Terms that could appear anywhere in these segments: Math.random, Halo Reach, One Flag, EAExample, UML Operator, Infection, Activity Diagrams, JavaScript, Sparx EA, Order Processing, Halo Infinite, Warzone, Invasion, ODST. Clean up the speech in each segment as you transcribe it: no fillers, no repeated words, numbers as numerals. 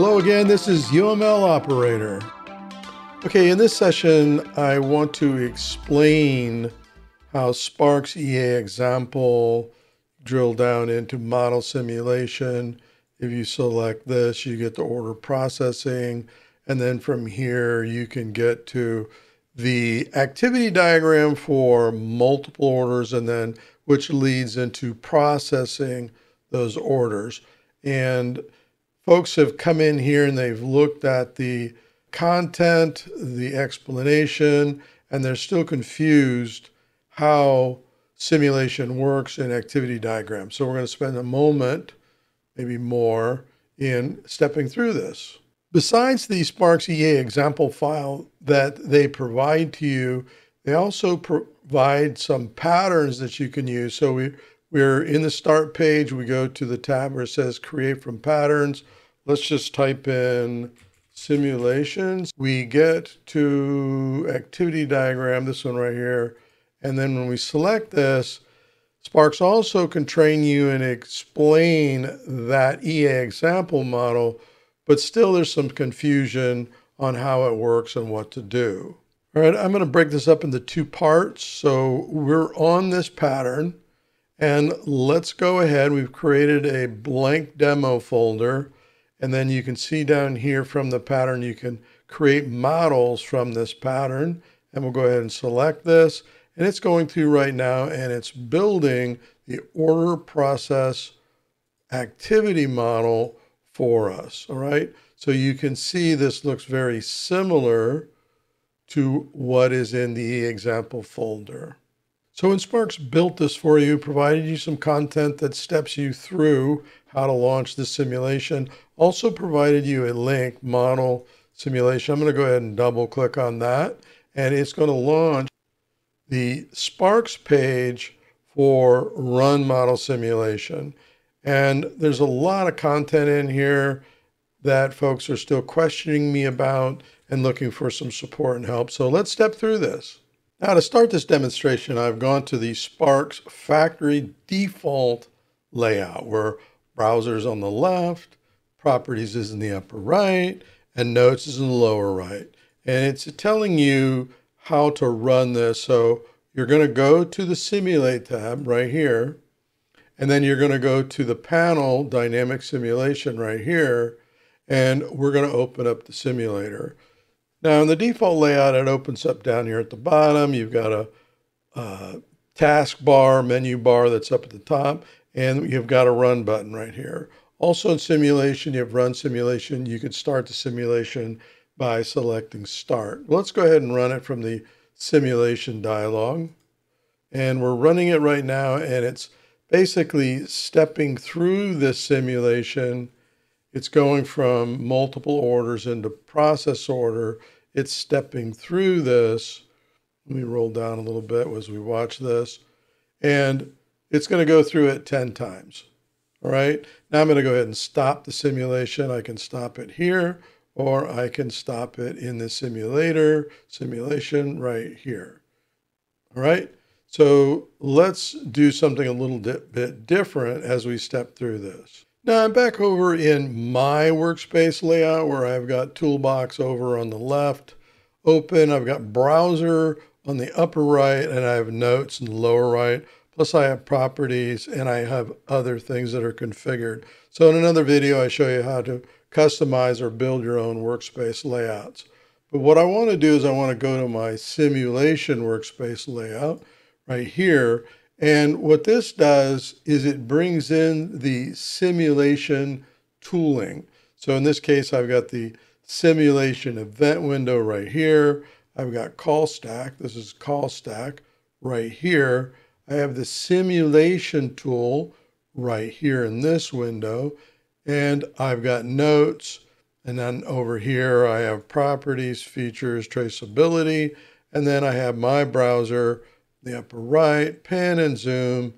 Hello again, this is UML Operator. Okay, in this session, I want to explain how Sparx EA example drill down into model simulation. If you select this, you get the order processing. And then from here, you can get to the activity diagram for multiple orders, and then which leads into processing those orders. And folks have come in here and they've looked at the content, the explanation, and they're still confused how simulation works in activity diagrams. So we're going to spend a moment, maybe more, in stepping through this. Besides the Sparx EA example file that they provide to you, they also provide some patterns that you can use. So we're in the start page, we go to the tab where it says create from patterns. Let's just type in simulations. We get to activity diagram, this one right here. And then when we select this, Sparx also can train you and explain that EA example model, but still there's some confusion on how it works and what to do. All right, I'm going to break this up into two parts. So we're on this pattern, and let's go ahead. We've created a blank demo folder, and then you can see down here from the pattern, you can create models from this pattern, and we'll go ahead and select this. And it's going through right now, and it's building the order process activity model for us, all right? So you can see this looks very similar to what is in the example folder. So when Sparx built this for you, provided you some content that steps you through how to launch the simulation, also provided you a link, model simulation. I'm going to go ahead and double click on that, and it's going to launch the Sparx page for Run Model Simulation. And there's a lot of content in here that folks are still questioning me about and looking for some support and help. So let's step through this. Now to start this demonstration, I've gone to the Sparx factory default layout where browser's on the left, properties is in the upper right, and notes is in the lower right. And it's telling you how to run this. So you're going to go to the simulate tab right here, and then you're going to go to the panel dynamic simulation right here, and we're going to open up the simulator. Now in the default layout, it opens up down here at the bottom. You've got a taskbar, menu bar that's up at the top, and you've got a run button right here. Also in simulation, you have run simulation. You can start the simulation by selecting start. Let's go ahead and run it from the simulation dialog. And we're running it right now, and it's basically stepping through this simulation. It's going from multiple orders into process order. It's stepping through this. Let me roll down a little bit as we watch this. And it's going to go through it 10 times. All right, now I'm going to go ahead and stop the simulation. I can stop it here, or I can stop it in the simulation right here. All right, so let's do something a little bit different as we step through this. Now I'm back over in my workspace layout where I've got toolbox over on the left, open, I've got browser on the upper right, and I have notes in the lower right, plus I have properties and I have other things that are configured. So in another video, I show you how to customize or build your own workspace layouts. But what I want to do is I want to go to my simulation workspace layout right here. And what this does is it brings in the simulation tooling. So in this case, I've got the simulation event window right here. I've got call stack. This is call stack right here. I have the simulation tool right here in this window. And I've got notes, and then over here I have properties, features, traceability, and then I have my browser, the upper right, pan and zoom.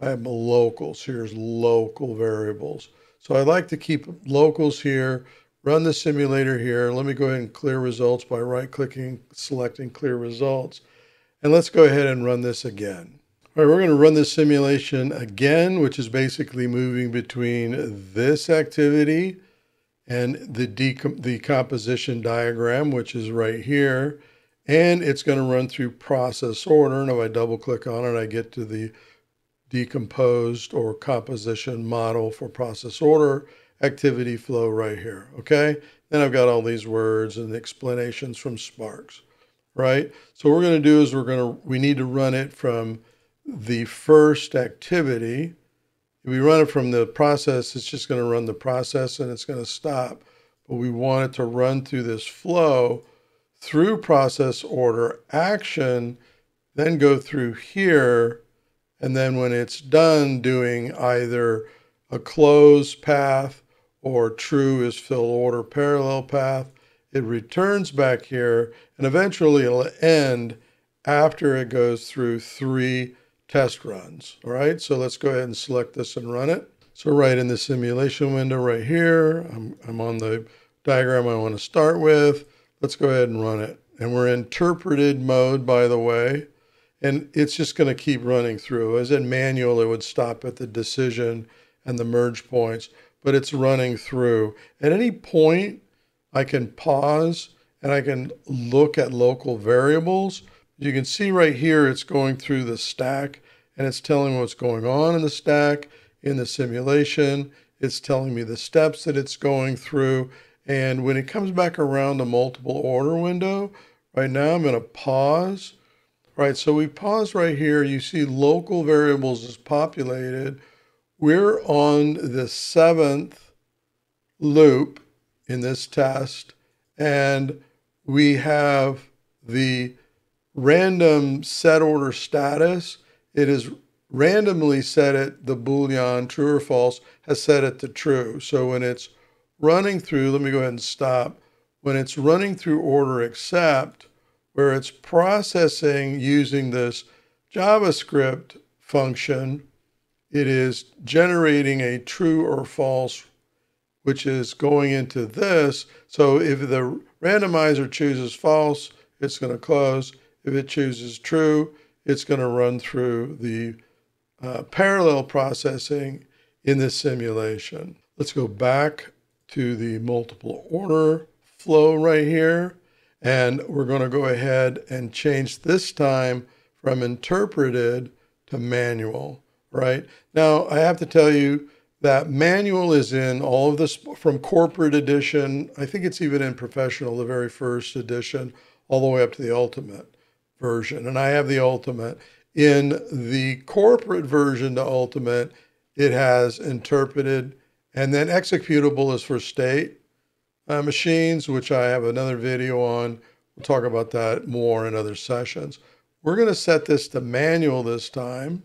I have locals, here's local variables. So I like to keep locals here, run the simulator here. Let me go ahead and clear results by right-clicking, selecting clear results. And let's go ahead and run this again. All right, we're going to run this simulation again, which is basically moving between this activity and the composition diagram, which is right here. And it's going to run through process order. And if I double click on it, I get to the decomposed or composition model for process order activity flow right here. Okay. Then I've got all these words and explanations from Sparx. Right. So what we're going to do is we need to run it from the first activity. If we run it from the process, it's just going to run the process and it's going to stop. But we want it to run through this flow, through process order action, then go through here. And then when it's done doing either a close path or true is fill order parallel path, it returns back here and eventually it'll end after it goes through three test runs. All right, so let's go ahead and select this and run it. So right in the simulation window right here, I'm on the diagram I want to start with. Let's go ahead and run it. And we're in interpreted mode, by the way. And it's just going to keep running through. As in manual, it would stop at the decision and the merge points, but it's running through. At any point, I can pause and I can look at local variables. You can see right here, it's going through the stack and it's telling what's going on in the stack. In the simulation, it's telling me the steps that it's going through. And when it comes back around the multiple order window, right now I'm going to pause. Right, so we pause right here. You see local variables is populated. We're on the 7th loop in this test, and we have the random set order status. It is randomly set at the Boolean true or false, has set it to true. So when it's running through, let me go ahead and stop. When it's running through order except, where it's processing using this JavaScript function, it is generating a true or false, which is going into this. So if the randomizer chooses false, it's going to close. If it chooses true, it's going to run through the parallel processing in this simulation. Let's go back to the multiple order flow right here. And we're going to go ahead and change this time from interpreted to manual, right? Now, I have to tell you that manual is in all of this from corporate edition. I think it's even in professional, the very first edition, all the way up to the ultimate version. And I have the ultimate. In the corporate version to ultimate, it has interpreted, and then executable is for state machines, which I have another video on. We'll talk about that more in other sessions. We're going to set this to manual this time.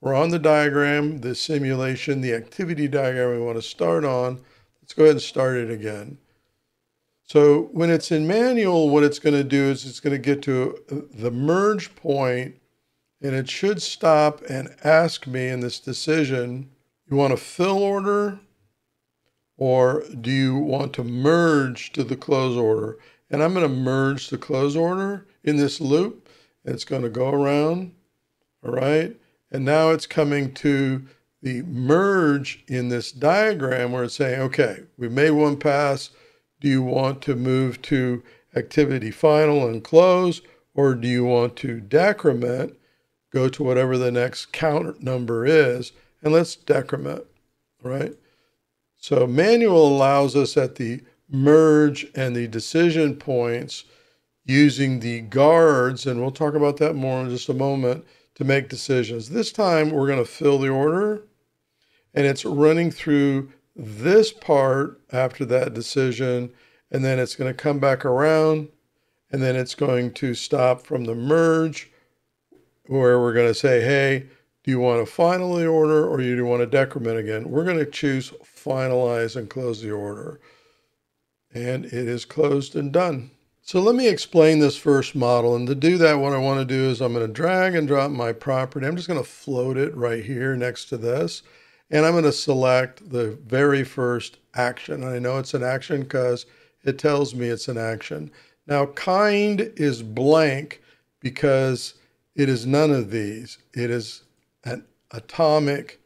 We're on the diagram, the simulation, the activity diagram we want to start on. Let's go ahead and start it again. So when it's in manual, what it's going to do is it's going to get to the merge point, and it should stop and ask me in this decision, you want a fill order, or do you want to merge to the close order? And I'm going to merge the close order in this loop. It's going to go around, all right? And now it's coming to the merge in this diagram where it's saying, okay, we made one pass. Do you want to move to activity final and close, or do you want to decrement, go to whatever the next count number is, and let's decrement, all right? So manual allows us at the merge and the decision points using the guards, and we'll talk about that more in just a moment, to make decisions. This time we're going to fill the order, and it's running through this part after that decision, and then it's going to come back around, and then it's going to stop from the merge, where we're going to say, hey, do you want to finally order, or do you want to decrement again? We're going to choose finalize and close the order. And it is closed and done. So let me explain this first model. And to do that, what I want to do is I'm going to drag and drop my property. I'm just going to float it right here next to this. And I'm going to select the very first action. I know it's an action because it tells me it's an action. Now, kind is blank because it is none of these. It is an atomic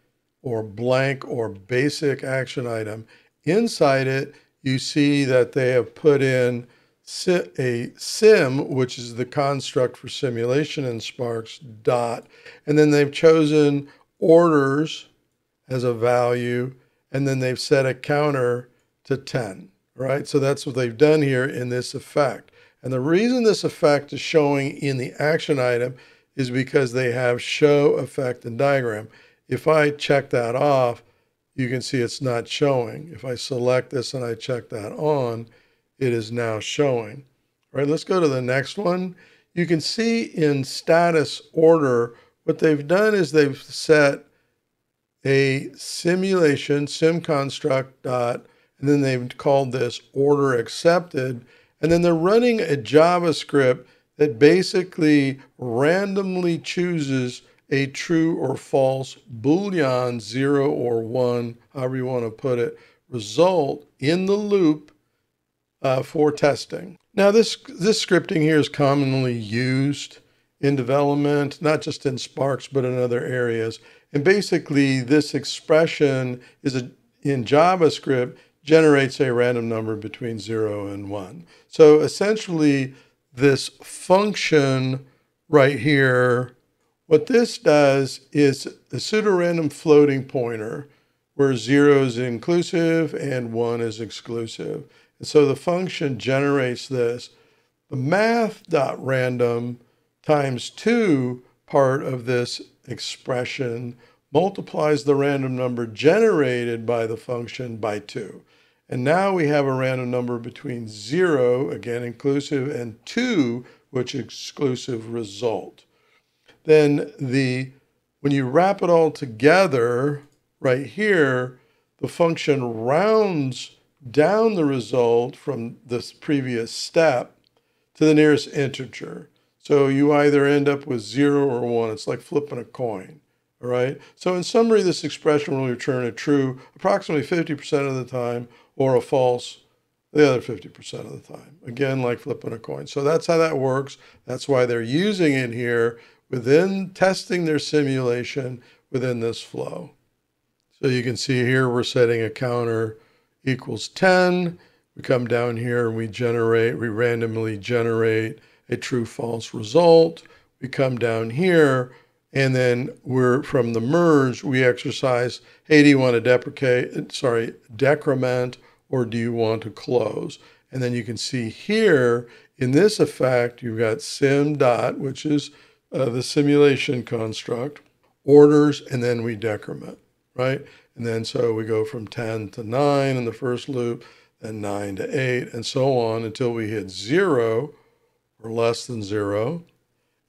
or blank or basic action item. Inside it, you see that they have put in a sim, which is the construct for simulation in Sparx, dot, and then they've chosen orders as a value, and then they've set a counter to 10, right? So that's what they've done here in this effect. And the reason this effect is showing in the action item is because they have show, effect, and diagram. If I check that off, you can see it's not showing. If I select this and I check that on, it is now showing. All right, let's go to the next one. You can see in status order, what they've done is they've set a simulation, sim construct dot, and then they've called this order accepted. And then they're running a JavaScript that basically randomly chooses a true or false Boolean, 0 or 1, however you want to put it, result in the loop for testing. Now this scripting here is commonly used in development, not just in Sparx, but in other areas. And basically this expression is in JavaScript generates a random number between 0 and 1. So essentially this function right here, what this does is a pseudorandom floating pointer where 0 is inclusive and 1 is exclusive. And so the function generates this. The math.random times 2 part of this expression multiplies the random number generated by the function by 2. And now we have a random number between 0, again inclusive, and 2, which exclusive result. Then when you wrap it all together right here, the function rounds down the result from this previous step to the nearest integer. So you either end up with 0 or 1. It's like flipping a coin, all right? So in summary, this expression will return a true approximately 50% of the time or a false the other 50% of the time. Again, like flipping a coin. So that's how that works. That's why they're using it here within testing their simulation within this flow. So you can see here we're setting a counter equals 10. We come down here and we randomly generate a true false result. We come down here and then we're from the merge, we exercise, hey, do you want to decrement or do you want to close? And then you can see here in this effect, you've got sim dot, which is the simulation construct, orders, and then we decrement, right? And then so we go from 10 to 9 in the first loop, then 9 to 8, and so on until we hit 0 or less than 0,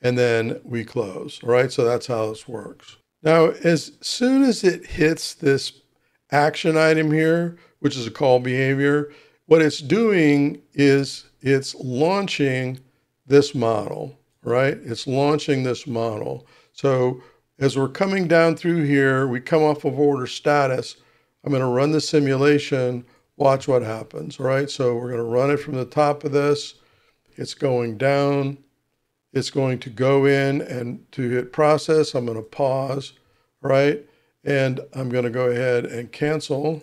and then we close, all right? So that's how this works. Now, as soon as it hits this action item here, which is a call behavior, what it's doing is it's launching this model, right? It's launching this model. So as we're coming down through here, we come off of order status. I'm going to run the simulation, watch what happens, all right? So we're going to run it from the top of this. It's going down. It's going to go in and to hit process. I'm going to pause, right? And I'm going to go ahead and cancel,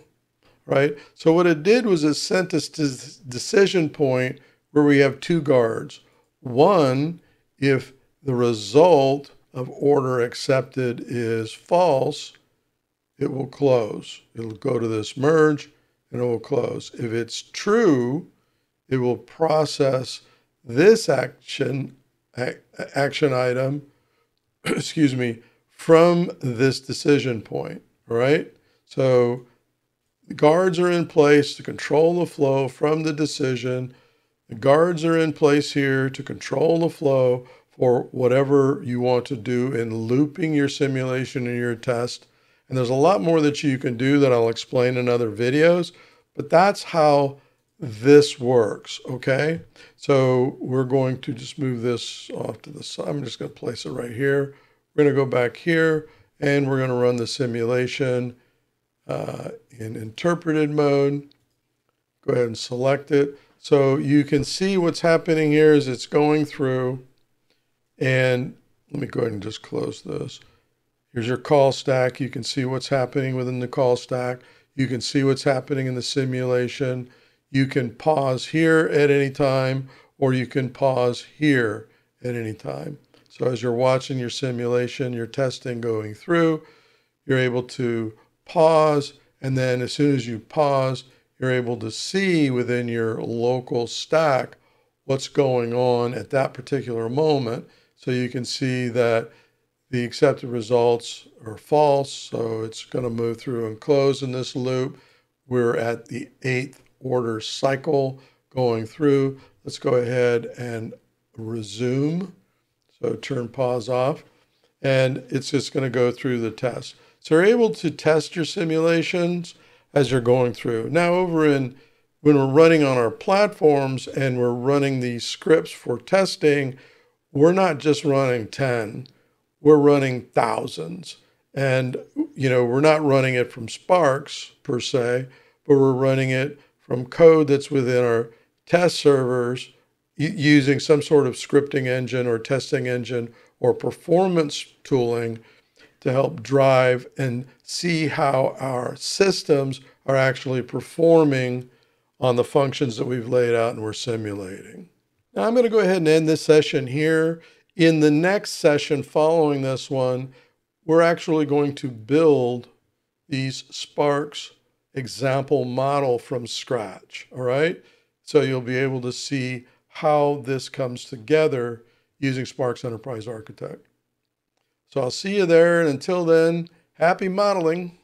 right? So what it did was it sent us to this decision point where we have two guards. One, if the result of order accepted is false, it will close. It'll go to this merge and it will close. If it's true, it will process this action item, excuse me, from this decision point, all right? So the guards are in place to control the flow from the decision. The guards are in place here to control the flow for whatever you want to do in looping your simulation and your test. And there's a lot more that you can do that I'll explain in other videos, but that's how this works, okay? So we're going to just move this off to the side. I'm just going to place it right here. We're going to go back here and we're going to run the simulation in interpreted mode. Go ahead and select it. So you can see what's happening here is it's going through. And let me go ahead and just close this. Here's your call stack. You can see what's happening within the call stack. You can see what's happening in the simulation. You can pause here at any time, or you can pause here at any time. So as you're watching your simulation, your testing going through, you're able to pause. And then as soon as you pause, you're able to see within your local stack what's going on at that particular moment. So you can see that the accepted results are false. So it's going to move through and close in this loop. We're at the 8th order cycle going through. Let's go ahead and resume. So turn pause off. And it's just going to go through the test. So you're able to test your simulations as you're going through. Now over in, when we're running on our platforms and we're running these scripts for testing, we're not just running 10, we're running thousands. And, you know, we're not running it from Sparx per se, but we're running it from code that's within our test servers using some sort of scripting engine or testing engine or performance tooling to help drive and see how our systems are actually performing on the functions that we've laid out and we're simulating. Now I'm going to go ahead and end this session here. In the next session following this one, we're actually going to build these Sparx example model from scratch, all right? So you'll be able to see how this comes together using Sparx Enterprise Architect. So I'll see you there, and until then, happy modeling.